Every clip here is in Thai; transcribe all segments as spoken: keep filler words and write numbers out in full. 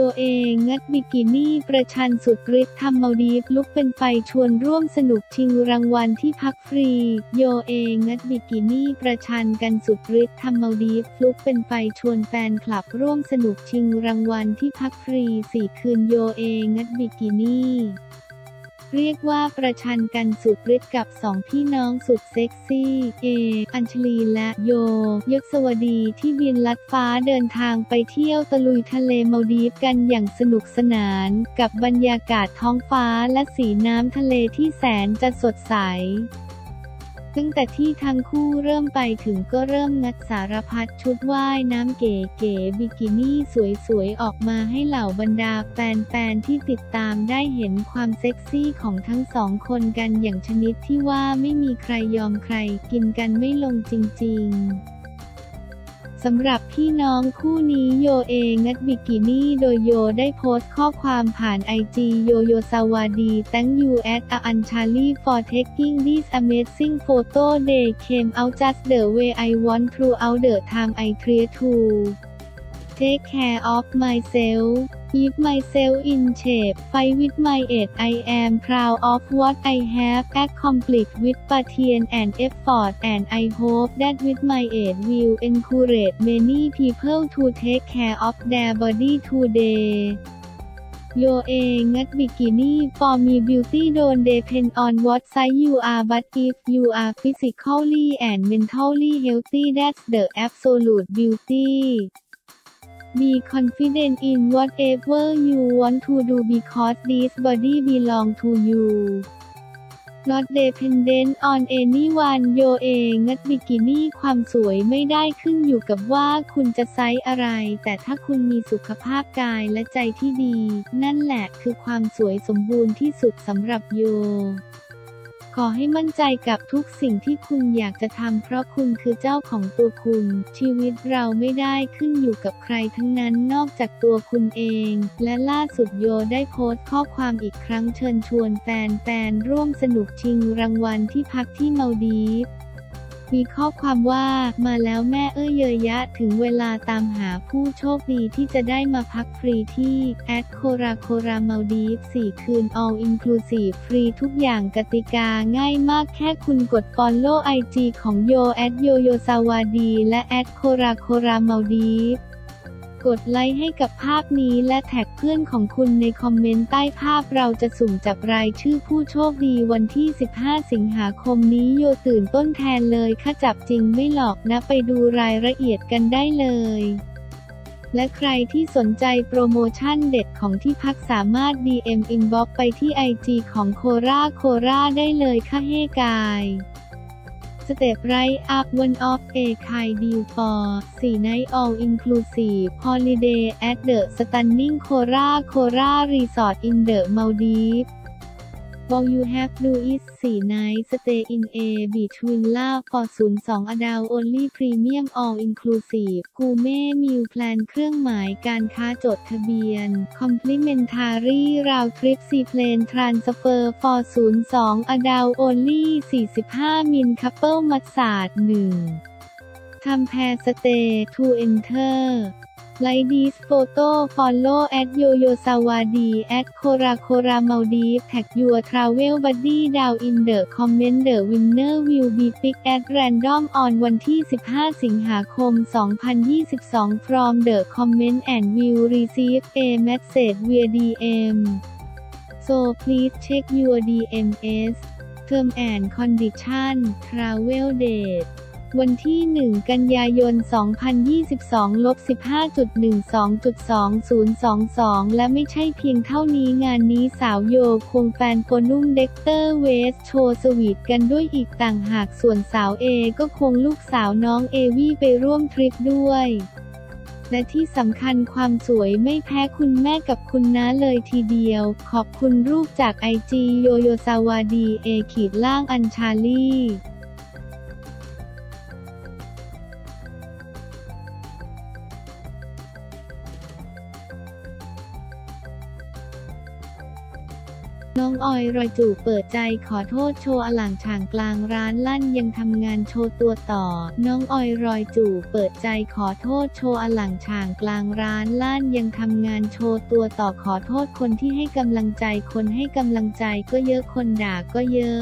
ตัวเองงัดบิกินี่ประชันสุดฤทธิ์ทำมาดีฟลุกเป็นไฟชวนร่วมสนุกชิงรางวัลที่พักฟรีโยเองงัดบิกินี่ประชันกันสุดฤทธิ์ทำมาดีฟลุกเป็นไฟชวนแฟนคลับร่วมสนุกชิงรางวัลที่พักฟรีสี่คืนโยเองงัดบิกินี่เรียกว่าประชันกันสุดฤทธิ์กับสองพี่น้องสุดเซ็กซี่เออัญชลีและโยยศวดีที่บินลัดฟ้าเดินทางไปเที่ยวตะลุยทะเลมาดีฟกันอย่างสนุกสนานกับบรรยากาศท้องฟ้าและสีน้ำทะเลที่แสนจะสดใสตั้งแต่ที่ทั้งคู่เริ่มไปถึงก็เริ่มงัดสารพัดชุดว่ายน้ำเก๋ๆบิกินี่สวยๆออกมาให้เหล่าบรรดาแฟนๆที่ติดตามได้เห็นความเซ็กซี่ของทั้งสองคนกันอย่างชนิดที่ว่าไม่มีใครยอมใครกินกันไม่ลงจริงๆสำหรับพี่น้องคู่นี้โยเองงัดบิกินี่โดยโยได้โพสต์ข้อความผ่านไอจีโยโยสวัสดี thank you at Anchali for taking this amazing photo they came out just the way I want throughout the time I tried to take care of myself keep myself in shape fight with my age I am proud of what I have accomplished with passion and effort and I hope that with my age will encourage many people to take care of their body todayโยเองงัดบิกินี่ for me beauty don't depend on what size you are but if you are physically and mentally healthy that's the absolute beauty Be confident in whatever you want to do because this body belongs to you. Not dependent on anyone. โยเองงัดบิกินี่ความสวยไม่ได้ขึ้นอยู่กับว่าคุณจะไซส์อะไรแต่ถ้าคุณมีสุขภาพกายและใจที่ดีนั่นแหละคือความสวยสมบูรณ์ที่สุดสำหรับโยขอให้มั่นใจกับทุกสิ่งที่คุณอยากจะทำเพราะคุณคือเจ้าของตัวคุณชีวิตเราไม่ได้ขึ้นอยู่กับใครทั้งนั้นนอกจากตัวคุณเองและล่าสุดโยได้โพสต์ข้อความอีกครั้งเชิญชวนแฟนๆร่วมสนุกชิงรางวัลที่พักที่มาดีฟมีข้อความว่ามาแล้วแม่เอ้ยเยอะยะถึงเวลาตามหาผู้โชคดีที่จะได้มาพักฟรีที่แอดโคราโครามาดีฟสี่คืน all inclusive ฟรีทุกอย่างกติกาง่ายมากแค่คุณกด follow ไอ จี ของโยแอดโยโยสวัสดีและแอดโคราโครามาดีฟกดไลค์ให้กับภาพนี้และแท็กเพื่อนของคุณในคอมเมนต์ใต้ภาพเราจะสุ่มจับรายชื่อผู้โชคดีวันที่สิบห้าสิงหาคมนี้โยตื่นต้นแทนเลยค่ะจับจริงไม่หลอกนะไปดูรายละเอียดกันได้เลยและใครที่สนใจโปรโมชั่นเด็ดของที่พักสามารถ ดี เอ็ม Inbox ไปที่ ไอ จี ของโคราโคราได้เลยค่ะเฮ้กายสเตปไรอัพวันออฟเอคายดิวฟอร์สี่ไนท์ออลอินคลูซีฟฮอลิเดย์แอดเดอะสตันนิ่งโคราโครารีสอร์ทอินเดอะมาดีฟAll you have to do is four nights stay in a beach villa for zero two adult only premium all inclusive gourmet meal plan เครื่องหมายการค้าจดทะเบียน complimentary round trip seaplane transfer for zero two adult only forty-five min couple massage one compare stay to enter Like this photo, follow at yoyosawadi at korakoramaldives tag your travel buddy down in the comment. The winner will be picked at random onวันที่สิบห้าสิงหาคมสองพันยี่สิบสอง from the comment and will receive a message via ดี เอ็ม so please check your ดี เอ็ม เอส term and condition travel dateวันที่หนึ่งกันยายนสองพันยี่สิบสอง ลบสิบห้าจุดหนึ่งสองจุดสองศูนย์สองสอง และไม่ใช่เพียงเท่านี้งานนี้สาวโยควงแฟนโฟนุ่มเด็กเตอร์เวสโชว์สวีทกันด้วยอีกต่างหากส่วนสาวเอก็ควงลูกสาวน้องเอวี่ไปร่วมทริปด้วยและที่สำคัญความสวยไม่แพ้คุณแม่กับคุณน้าเลยทีเดียวขอบคุณรูปจาก ไอ จี โยโยสวัสดีเอขีดล่างอัญชาลีน้อง ออยรอยจูบเปิดใจขอโทษโชว์อลังฉากกลางร้านลั่นยังทำงานโชว์ตัวต่อน้องออยรอยจูบเปิดใจขอโทษโชว์อลังฉากกลางร้านลั่นยังทำงานโชว์ตัวต่อขอโทษคนที่ให้กำลังใจคนให้กำลังใจก็เยอะคนด่าก็เยอะ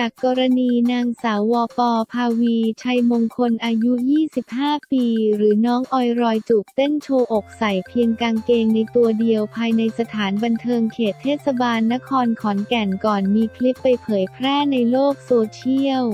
จากกรณีนางสาววป.ภาวีชัยมงคลอายุยี่สิบห้าปีหรือน้องออยรอยจูบเต้นโชว์อกใส่เพียงกางเกงในตัวเดียวภายในสถานบันเทิงเขตเทศบาลนครขอนแก่นก่อนมีคลิปไปเผยแพร่ในโลกโซเชียล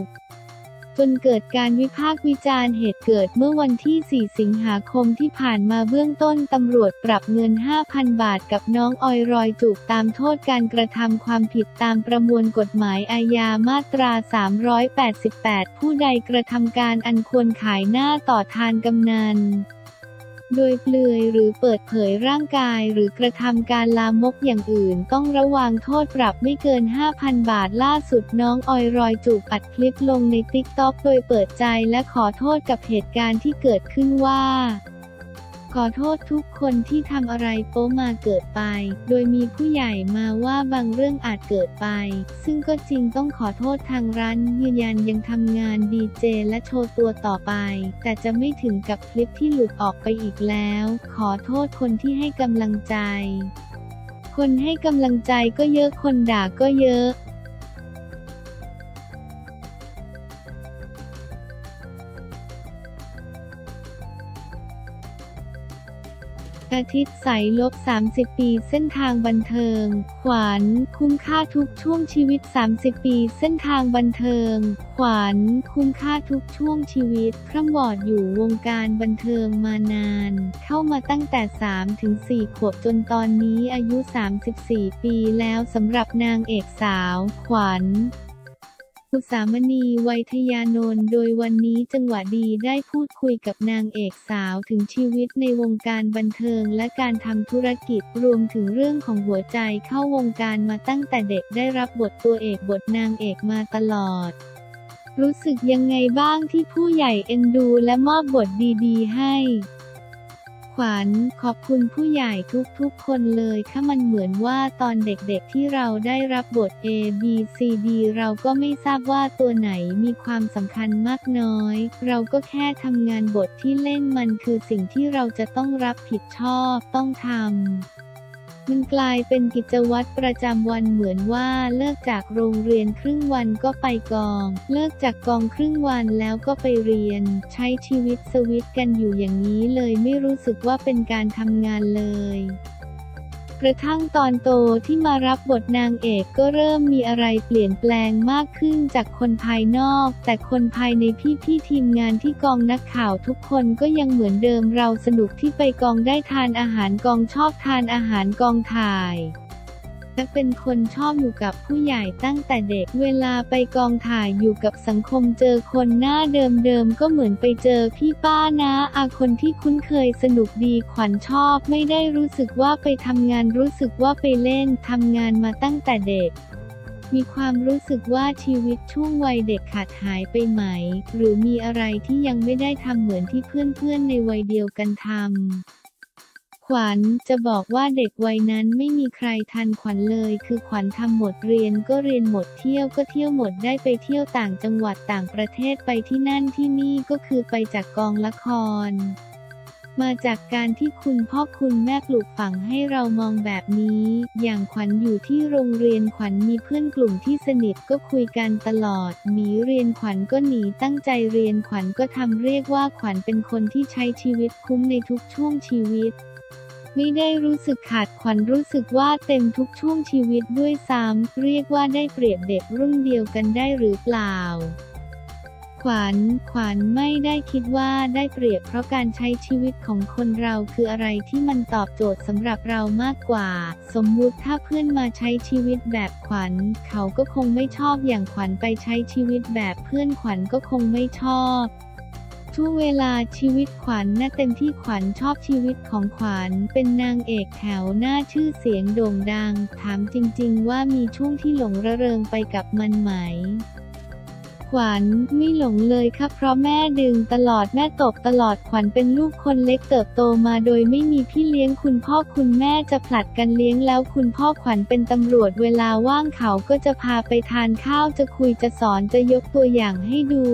จนเกิดการวิพากษ์วิจารณ์เหตุเกิดเมื่อวันที่ สี่ สิงหาคมที่ผ่านมาเบื้องต้นตำรวจปรับเงิน ห้าพัน บาทกับน้องออยรอยจูบตามโทษการกระทำความผิดตามประมวลกฎหมายอาญามาตรา สามร้อยแปดสิบแปด ผู้ใดกระทำการอันควรขายหน้าต่อทานกำนันโดยเปลือยหรือเปิดเผยร่างกายหรือกระทำการลามกอย่างอื่นต้องระวังโทษปรับไม่เกิน ห้าพัน บาทล่าสุดน้องออยรอยจูบอัดคลิปลงใน ติ๊กต็อก โดยเปิดใจและขอโทษกับเหตุการณ์ที่เกิดขึ้นว่าขอโทษทุกคนที่ทำอะไรโป๊มาเกิดไปโดยมีผู้ใหญ่มาว่าบางเรื่องอาจเกิดไปซึ่งก็จริงต้องขอโทษทางร้านยืนยันยังทำงานดีเจและโชว์ตัวต่อไปแต่จะไม่ถึงกับคลิปที่หลุดออกไปอีกแล้วขอโทษคนที่ให้กำลังใจคนให้กำลังใจก็เยอะคนด่าก็เยอะอาทิตย์ใสลบสามสิบปีเส้นทางบันเทิงขวัญคุ้มค่าทุกช่วงชีวิตสามสิบปีเส้นทางบันเทิงขวัญคุ้มค่าทุกช่วงชีวิตคร่ำวอดอยู่วงการบันเทิงมานานเข้ามาตั้งแต่ สามถึงสี่ ขวบจนตอนนี้อายุสามสิบสี่ปีแล้วสำหรับนางเอกสาวขวัญอุสามณีไวทยานนท์โดยวันนี้จังหวะดีได้พูดคุยกับนางเอกสาวถึงชีวิตในวงการบันเทิงและการทำธุรกิจรวมถึงเรื่องของหัวใจเข้าวงการมาตั้งแต่เด็กได้รับบทตัวเอกบทนางเอกมาตลอดรู้สึกยังไงบ้างที่ผู้ใหญ่เอ็นดูและมอบบทดีๆให้ขวัญขอบคุณผู้ใหญ่ทุกๆคนเลยค่ะมันเหมือนว่าตอนเด็กๆที่เราได้รับบท เอ บี ซี ดี เราก็ไม่ทราบว่าตัวไหนมีความสำคัญมากน้อยเราก็แค่ทำงานบทที่เล่นมันคือสิ่งที่เราจะต้องรับผิดชอบต้องทำมันกลายเป็นกิจวัตรประจำวันเหมือนว่าเลิกจากโรงเรียนครึ่งวันก็ไปกองเลิกจากกองครึ่งวันแล้วก็ไปเรียนใช้ชีวิตสวิตช์กันอยู่อย่างนี้เลยไม่รู้สึกว่าเป็นการทำงานเลยกระทั่งตอนโตที่มารับบทนางเอกก็เริ่มมีอะไรเปลี่ยนแปลงมากขึ้นจากคนภายนอกแต่คนภายในพี่พี่ทีมงานที่กองนักข่าวทุกคนก็ยังเหมือนเดิมเราสนุกที่ไปกองได้ทานอาหารกองชอบทานอาหารกองถ่ายและเป็นคนชอบอยู่กับผู้ใหญ่ตั้งแต่เด็กเวลาไปกองถ่ายอยู่กับสังคมเจอคนหน้าเดิมๆก็เหมือนไปเจอพี่ป้านะอาคนที่คุ้นเคยสนุกดีขวัญชอบไม่ได้รู้สึกว่าไปทำงานรู้สึกว่าไปเล่นทำงานมาตั้งแต่เด็กมีความรู้สึกว่าชีวิตช่วงวัยเด็กขาดหายไปไหมหรือมีอะไรที่ยังไม่ได้ทำเหมือนที่เพื่อนๆในวัยเดียวกันทำขวัญจะบอกว่าเด็กวัยนั้นไม่มีใครทันขวัญเลยคือขวัญทำหมดเรียนก็เรียนหมดเที่ยวก็เที่ยวหมดได้ไปเที่ยวต่างจังหวัดต่างประเทศไปที่นั่นที่นี่ก็คือไปจากกองละครมาจากการที่คุณพ่อคุณแม่ปลูกฝังให้เรามองแบบนี้อย่างขวัญอยู่ที่โรงเรียนขวัญมีเพื่อนกลุ่มที่สนิทก็คุยกันตลอดหนีเรียนขวัญก็หนีตั้งใจเรียนขวัญก็ทำเรียกว่าขวัญเป็นคนที่ใช้ชีวิตคุ้มในทุกช่วงชีวิตไม่ได้รู้สึกขาดขวัญรู้สึกว่าเต็มทุกช่วงชีวิตด้วยซ้ำเรียกว่าได้เปรียบเด็กรุ่นเดียวกันได้หรือเปล่าขวัญขวัญไม่ได้คิดว่าได้เปรียบเพราะการใช้ชีวิตของคนเราคืออะไรที่มันตอบโจทย์สำหรับเรามากกว่าสมมุติถ้าเพื่อนมาใช้ชีวิตแบบขวัญเขาก็คงไม่ชอบอย่างขวัญไปใช้ชีวิตแบบเพื่อนขวัญก็คงไม่ชอบช่วงเวลาชีวิตขวัญน่ะเต็มที่ขวัญชอบชีวิตของขวัญเป็นนางเอกแถวหน้าชื่อเสียงโด่งดังถามจริงๆว่ามีช่วงที่หลงระเริงไปกับมันไหมข ขวัญไม่หลงเลยค่ะเพราะแม่ดึงตลอดแม่ตบตลอดขวัญเป็นลูกคนเล็กเติบโตมาโดยไม่มีพี่เลี้ยงคุณพ่อคุณแม่จะผลัดกันเลี้ยงแล้วคุณพ่อขวัญเป็นตำรวจเวลาว่างเขาก็จะพาไปทานข้าวจะคุยจะสอนจะยกตัวอย่างให้ดู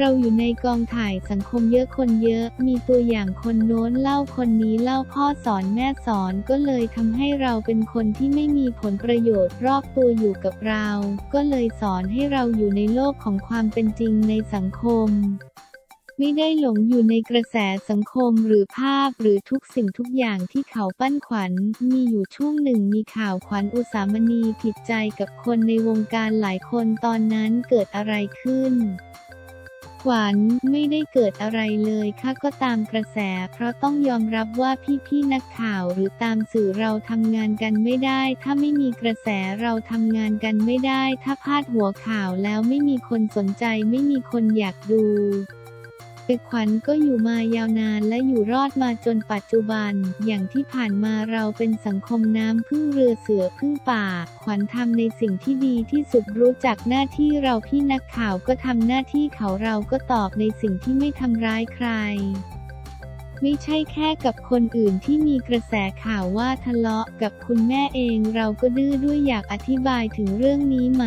เราอยู่ในกองถ่ายสังคมเยอะคนเยอะมีตัวอย่างคนโน้นเล่าคนนี้เล่าพ่อสอนแม่สอนก็เลยทำให้เราเป็นคนที่ไม่มีผลประโยชน์รอบตัวอยู่กับเราก็เลยสอนให้เราอยู่ในโลกของความเป็นจริงในสังคมไม่ได้หลงอยู่ในกระแสสังคมหรือภาพหรือทุกสิ่งทุกอย่างที่เขาปั้นขวัญมีอยู่ช่วงหนึ่งมีข่าวขวัญอุสามณีผิดใจกับคนในวงการหลายคนตอนนั้นเกิดอะไรขึ้นขวัญไม่ได้เกิดอะไรเลยค่ะก็ตามกระแสเพราะต้องยอมรับว่าพี่ๆนักข่าวหรือตามสื่อเราทำงานกันไม่ได้ถ้าไม่มีกระแสเราทำงานกันไม่ได้ถ้าพาดหัวข่าวแล้วไม่มีคนสนใจไม่มีคนอยากดูขวัญก็อยู่มายาวนานและอยู่รอดมาจนปัจจุบันอย่างที่ผ่านมาเราเป็นสังคมน้ำพึ่งเรือเสือพึ่งป่าขวัญทำในสิ่งที่ดีที่สุดรู้จักหน้าที่เราพี่นักข่าวก็ทำหน้าที่เขาเราก็ตอบในสิ่งที่ไม่ทำร้ายใครไม่ใช่แค่กับคนอื่นที่มีกระแสข่าวว่าทะเลาะกับคุณแม่เองเราก็ดื้อด้วยอยากอธิบายถึงเรื่องนี้ไหม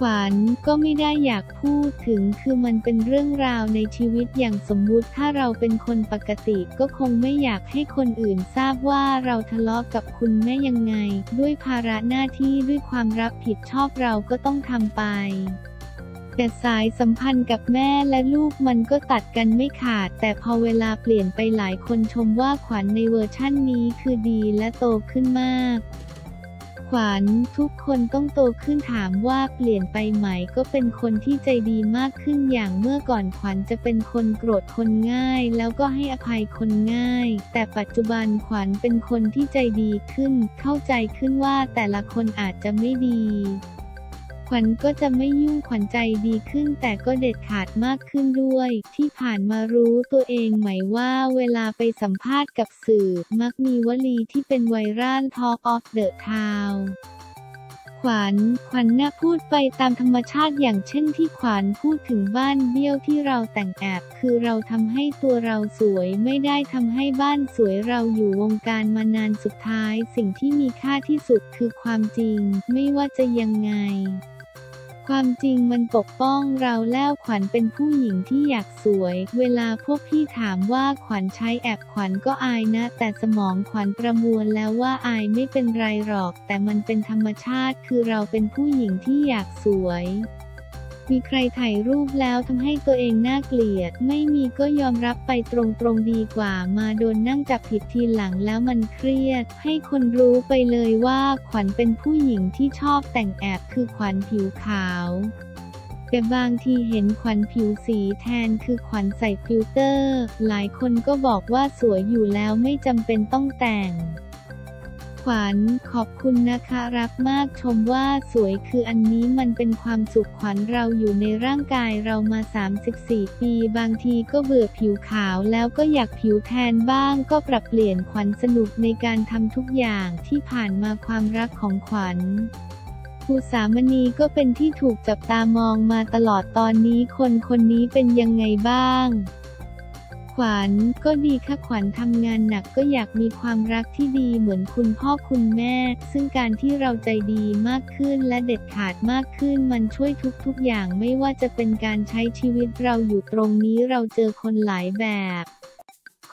ขวัญก็ไม่ได้อยากพูดถึงคือมันเป็นเรื่องราวในชีวิตอย่างสมมุติถ้าเราเป็นคนปกติก็คงไม่อยากให้คนอื่นทราบว่าเราทะเลาะกับคุณแม่ยังไงด้วยภาระหน้าที่ด้วยความรับผิดชอบเราก็ต้องทำไปแต่สายสัมพันธ์กับแม่และลูกมันก็ตัดกันไม่ขาดแต่พอเวลาเปลี่ยนไปหลายคนชมว่าขวัญในเวอร์ชั่นนี้คือดีและโตขึ้นมากขวัญทุกคนต้องโตขึ้นถามว่าเปลี่ยนไปไหมก็เป็นคนที่ใจดีมากขึ้นอย่างเมื่อก่อนขวัญจะเป็นคนโกรธคนง่ายแล้วก็ให้อภัยคนง่ายแต่ปัจจุบันขวัญเป็นคนที่ใจดีขึ้นเข้าใจขึ้นว่าแต่ละคนอาจจะไม่ดีขวัญก็จะไม่ยุ่งขวัญใจดีขึ้นแต่ก็เด็ดขาดมากขึ้นด้วยที่ผ่านมารู้ตัวเองไหมว่าเวลาไปสัมภาษณ์กับสื่อมักมีวลีที่เป็นไวรัล Talk of the Town ขวัญขวัญน่ะพูดไปตามธรรมชาติอย่างเช่นที่ขวัญพูดถึงบ้านเบี้ยวที่เราแต่งแอบคือเราทำให้ตัวเราสวยไม่ได้ทำให้บ้านสวยเราอยู่วงการมานานสุดท้ายสิ่งที่มีค่าที่สุดคือความจริงไม่ว่าจะยังไงความจริงมันปกป้องเราแล้วขวัญเป็นผู้หญิงที่อยากสวยเวลาพวกพี่ถามว่าขวัญใช้แอบขวัญก็อายนะแต่สมองขวัญประมวลแล้วว่าอายไม่เป็นไรหรอกแต่มันเป็นธรรมชาติคือเราเป็นผู้หญิงที่อยากสวยมีใครถ่ายรูปแล้วทำให้ตัวเองน่าเกลียดไม่มีก็ยอมรับไปตรงๆดีกว่ามาโดนนั่งจับผิดทีหลังแล้วมันเครียดให้คนรู้ไปเลยว่าขวัญเป็นผู้หญิงที่ชอบแต่งแอบคือขวัญผิวขาวแต่บางทีเห็นขวัญผิวสีแทนคือขวัญใส่ฟิลเตอร์หลายคนก็บอกว่าสวยอยู่แล้วไม่จำเป็นต้องแต่งขวัญขอบคุณนะคะรักมากชมว่าสวยคืออันนี้มันเป็นความสุขขวัญเราอยู่ในร่างกายเรามาสามสิบสี่ปีบางทีก็เบื่อผิวขาวแล้วก็อยากผิวแทนบ้างก็ปรับเปลี่ยนขวัญสนุกในการทำทุกอย่างที่ผ่านมาความรักของขวัญอุสามณีก็เป็นที่ถูกจับตามองมาตลอดตอนนี้คนคนนี้เป็นยังไงบ้างขวัญก็ดีค่ะขวัญทำงานหนักก็อยากมีความรักที่ดีเหมือนคุณพ่อคุณแม่ซึ่งการที่เราใจดีมากขึ้นและเด็ดขาดมากขึ้นมันช่วยทุกๆอย่างไม่ว่าจะเป็นการใช้ชีวิตเราอยู่ตรงนี้เราเจอคนหลายแบบ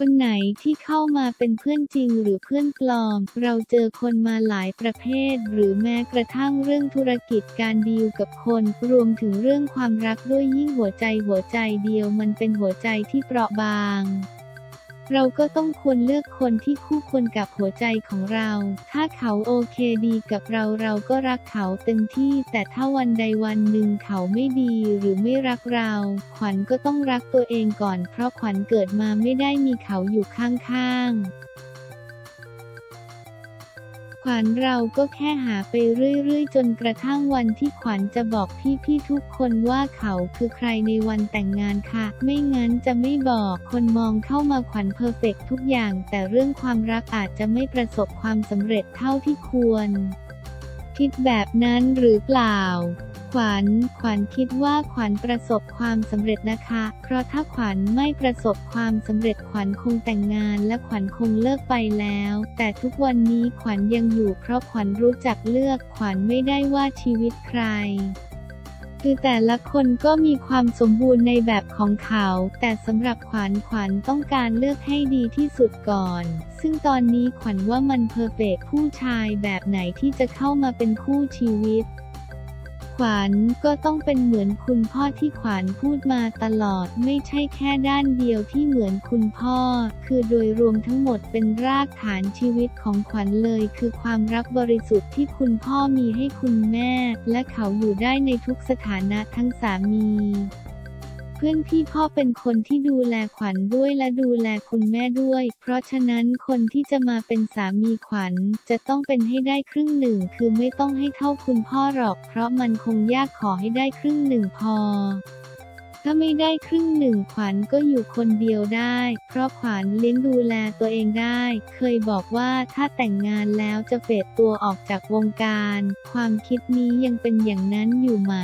คนไหนที่เข้ามาเป็นเพื่อนจริงหรือเพื่อนปลอมเราเจอคนมาหลายประเภทหรือแม้กระทั่งเรื่องธุรกิจการดีลกับคนรวมถึงเรื่องความรักด้วยยิ่งหัวใจหัวใจเดียวมันเป็นหัวใจที่เปราะบางเราก็ต้องควรเลือกคนที่คู่ควรกับหัวใจของเราถ้าเขาโอเคดีกับเราเราก็รักเขาเต็มที่แต่ถ้าวันใดวันหนึ่งเขาไม่ดีหรือไม่รักเราขวัญก็ต้องรักตัวเองก่อนเพราะขวัญเกิดมาไม่ได้มีเขาอยู่ข้างๆขวัญเราก็แค่หาไปเรื่อยๆจนกระทั่งวันที่ขวัญจะบอกพี่ๆทุกคนว่าเขาคือใครในวันแต่งงานค่ะไม่งั้นจะไม่บอกคนมองเข้ามาขวัญเพอร์เฟกต์ทุกอย่างแต่เรื่องความรักอาจจะไม่ประสบความสำเร็จเท่าที่ควรคิดแบบนั้นหรือเปล่า ขวัญขวัญคิดว่าขวัญประสบความสำเร็จนะคะเพราะถ้าขวัญไม่ประสบความสำเร็จขวัญคงแต่งงานและขวัญคงเลิกไปแล้วแต่ทุกวันนี้ขวัญยังอยู่เพราะขวัญรู้จักเลือกขวัญไม่ได้ว่าชีวิตใครคือแต่ละคนก็มีความสมบูรณ์ในแบบของเขาแต่สำหรับขวัญขวัญต้องการเลือกให้ดีที่สุดก่อนซึ่งตอนนี้ขวัญว่ามันเพอร์เฟกต์ผู้ชายแบบไหนที่จะเข้ามาเป็นคู่ชีวิตขวัญก็ต้องเป็นเหมือนคุณพ่อที่ขวัญพูดมาตลอดไม่ใช่แค่ด้านเดียวที่เหมือนคุณพ่อคือโดยรวมทั้งหมดเป็นรากฐานชีวิตของขวัญเลยคือความรักบริสุทธิ์ที่คุณพ่อมีให้คุณแม่และเขาอยู่ได้ในทุกสถานะทั้งสามีเพื่อนพี่พ่อเป็นคนที่ดูแลขวัญด้วยและดูแลคุณแม่ด้วยเพราะฉะนั้นคนที่จะมาเป็นสามีขวัญจะต้องเป็นให้ได้ครึ่งหนึ่งคือไม่ต้องให้เท่าคุณพ่อหรอกเพราะมันคงยากขอให้ได้ครึ่งหนึ่งพอถ้าไม่ได้ครึ่งหนึ่งขวัญก็อยู่คนเดียวได้เพราะขวัญเลี้ยงดูแลตัวเองได้เคยบอกว่าถ้าแต่งงานแล้วจะเฟดตัวออกจากวงการความคิดนี้ยังเป็นอย่างนั้นอยู่ไหม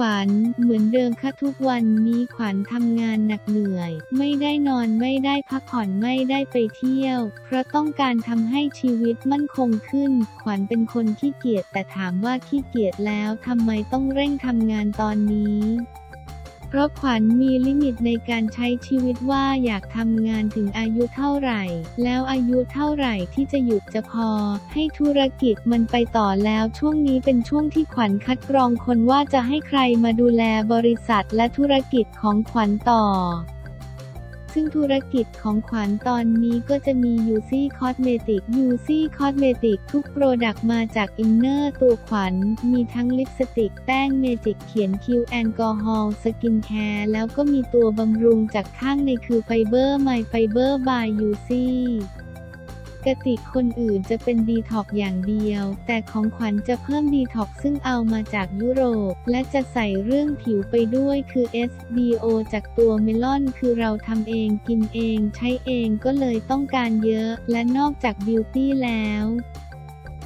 ขวัญเหมือนเดิมค่ะทุกวันนี้ขวัญทำงานหนักเหนื่อยไม่ได้นอนไม่ได้พักผ่อนไม่ได้ไปเที่ยวเพราะต้องการทำให้ชีวิตมั่นคงขึ้นขวัญเป็นคนขี้เกียจแต่ถามว่าขี้เกียจแล้วทำไมต้องเร่งทำงานตอนนี้เพราะขวัญมีลิมิตในการใช้ชีวิตว่าอยากทำงานถึงอายุเท่าไหร่แล้วอายุเท่าไหร่ที่จะหยุดจะพอให้ธุรกิจมันไปต่อแล้วช่วงนี้เป็นช่วงที่ขวัญคัดกรองคนว่าจะให้ใครมาดูแลบริษัทและธุรกิจของขวัญต่อซึ่งธุรกิจของขวัญตอนนี้ก็จะมียูซี่คอสเมติกยูซี่คอสเมติกทุกโปรดักต์มาจากอินเนอร์ตัวขวัญมีทั้งลิปสติกแป้งเมจิกเขียนคิ้วแอลกอฮอล์สกินแคร์แล้วก็มีตัวบำรุงจากข้างในคือไฟเบอร์ไมไฟเบอร์บายยูซี่ปกติคนอื่นจะเป็นดีท็อกอย่างเดียวแต่ของขวัญจะเพิ่มดีท็อกซึ่งเอามาจากยุโรปและจะใส่เรื่องผิวไปด้วยคือ เอส ดี โอ จากตัวเมลอนคือเราทำเองกินเองใช้เองก็เลยต้องการเยอะและนอกจากบิวตี้แล้ว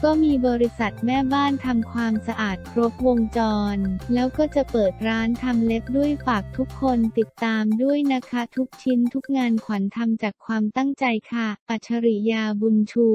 ก็มีบริษัทแม่บ้านทำความสะอาดครบวงจรแล้วก็จะเปิดร้านทำเล็บด้วยฝากทุกคนติดตามด้วยนะคะทุกชิ้นทุกงานขวัญทำจากความตั้งใจค่ะอัจฉริยาบุญชู